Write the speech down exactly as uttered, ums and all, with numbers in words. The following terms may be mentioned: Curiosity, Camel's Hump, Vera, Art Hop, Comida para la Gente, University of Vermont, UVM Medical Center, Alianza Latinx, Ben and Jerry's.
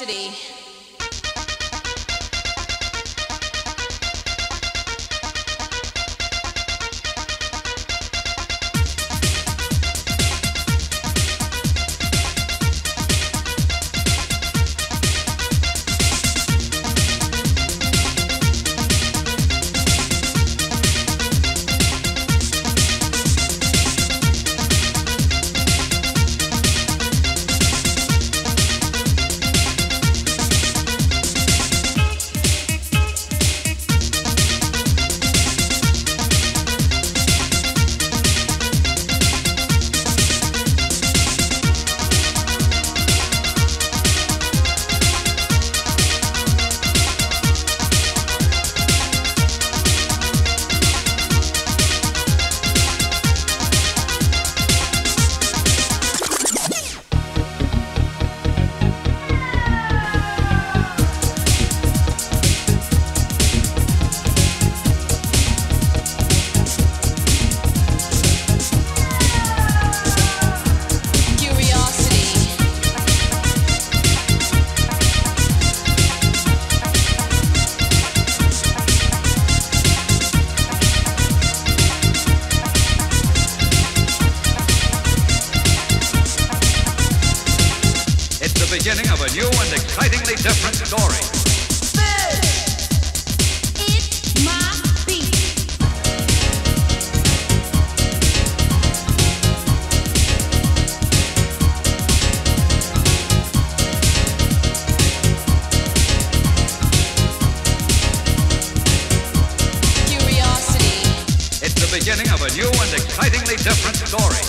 Curiosity. Beginning of a new and excitingly different story.